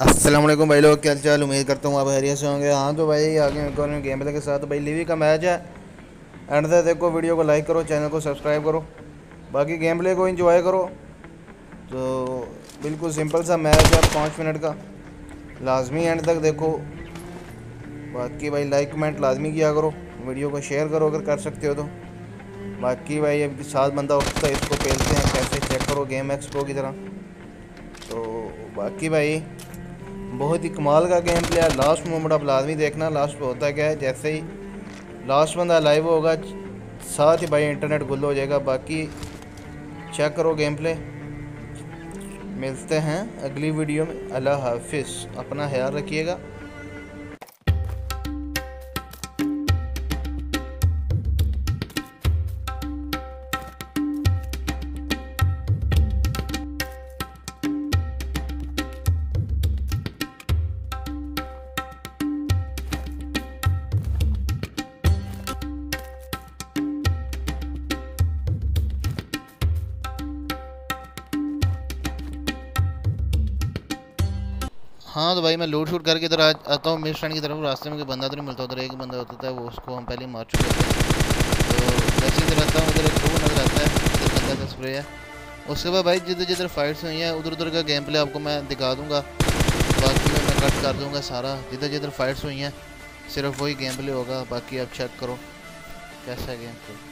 अस्सलाम वालेकुम भाई लोग, क्या हालचाल। उम्मीद करता हूँ आप खैरियत से होंगे। हाँ तो भाई आगे एक और गेम प्ले के साथ भाई लिविक का मैच है। एंड तक देखो, वीडियो को लाइक करो, चैनल को सब्सक्राइब करो, बाकी गेम प्ले को एंजॉय करो। तो बिल्कुल सिंपल सा मैच है 5 मिनट का, लाजमी एंड तक देखो। बाकी भाई लाइक कमेंट लाजमी किया करो, वीडियो को शेयर करो अगर कर सकते हो तो। बाकी भाई अब 7 बंदा उठता है, इसको खेलते हैं कैसे, चेक करो गेम एक्सपो की तरह। तो बाकी भाई बहुत ही कमाल का गेम प्ले है। लास्ट मोमेंट आप लाजमी देखना, लास्ट पे होता क्या है। जैसे ही लास्ट बंदा लाइव होगा साथ ही भाई इंटरनेट गुल हो जाएगा। बाकी चेक करो गेम प्ले। मिलते हैं अगली वीडियो में, अल्लाह हाफिज़, अपना ख्याल रखिएगा। हाँ तो भाई मैं लूट शूट करके इधर आता हूँ मिड स्टैंड की तरफ। रास्ते में कोई बंदा तो नहीं मिलता, उधर एक बंदा होता था, वो उसको हम पहले मार चुके थे। तो वैसे इधर आता हूँ, उधर एक वो नजर आता है, इधर बंदा का स्प्रे है। उसके बाद भाई जिधर जिधर फाइट्स हुई हैं उधर उधर का गेम प्ले आपको मैं दिखा दूँगा। बाकी मैं कट कर दूँगा सारा, जिधर जिधर फाइट्स हुई हैं सिर्फ वही गेम प्ले होगा। बाकी आप चेक करो कैसा गेम प्ले।